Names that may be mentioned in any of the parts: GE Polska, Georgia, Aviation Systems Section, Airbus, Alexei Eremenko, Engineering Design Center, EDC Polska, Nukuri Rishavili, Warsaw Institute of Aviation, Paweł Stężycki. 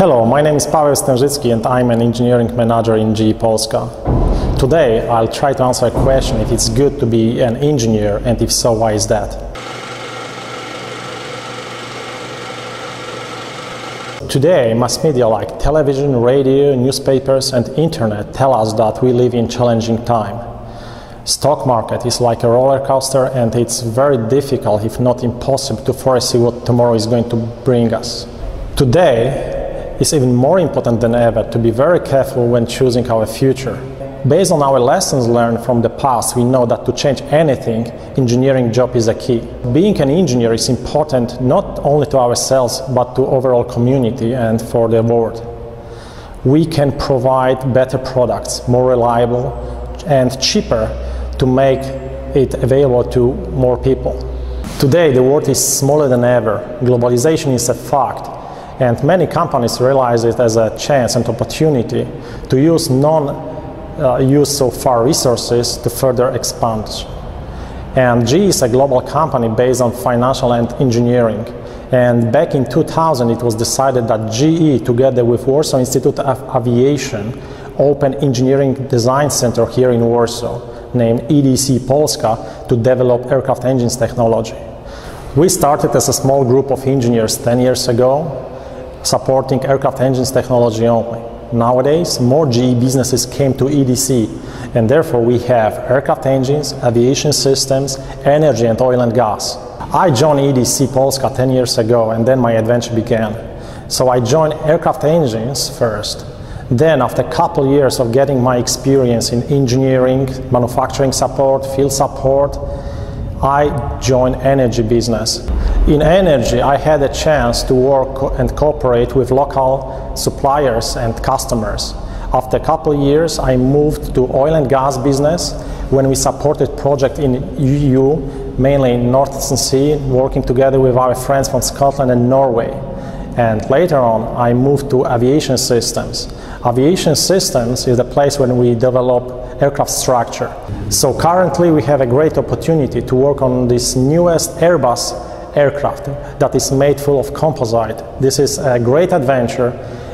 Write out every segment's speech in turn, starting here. Hello, my name is Paweł Stężycki and I'm an engineering manager in GE Polska. Today I'll try to answer a question if it's good to be an engineer, and if so, why is that? Today, mass media like television, radio, newspapers and internet tell us that we live in challenging time. Stock market is like a roller coaster and it's very difficult, if not impossible, to foresee what tomorrow is going to bring us. Today, it's even more important than ever to be very careful when choosing our future. Based on our lessons learned from the past, we know that to change anything, engineering job is a key. Being an engineer is important not only to ourselves, but to overall community and for the world. We can provide better products, more reliable and cheaper, to make it available to more people. Today, the world is smaller than ever. Globalization is a fact. And many companies realize it as a chance and opportunity to use non-used so far resources to further expand. And GE is a global company based on financial and engineering. And back in 2000, it was decided that GE, together with Warsaw Institute of Aviation, opened engineering design center here in Warsaw, named EDC Polska, to develop aircraft engines technology. We started as a small group of engineers 10 years ago, supporting aircraft engines technology only. Nowadays, more GE businesses came to EDC, and therefore we have aircraft engines, aviation systems, energy and oil and gas. I joined EDC Polska 10 years ago, and then my adventure began. So I joined aircraft engines first. Then, after a couple of years of getting my experience in engineering, manufacturing support, field support, I joined energy business. In energy, I had a chance to work and cooperate with local suppliers and customers. After a couple of years, I moved to oil and gas business, when we supported projects in EU, mainly in Northeastern Sea, working together with our friends from Scotland and Norway. And later on, I moved to aviation systems. Aviation systems is the place when we develop aircraft structure. So currently, we have a great opportunity to work on this newest Airbus aircraft that is made full of composite. This is a great adventure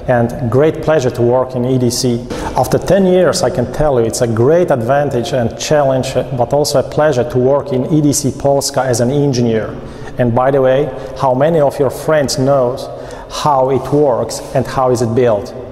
and great pleasure to work in EDC. After 10 years, I can tell you it's a great advantage and challenge, but also a pleasure to work in EDC Polska as an engineer. And by the way, how many of your friends knows how it works and how is it built?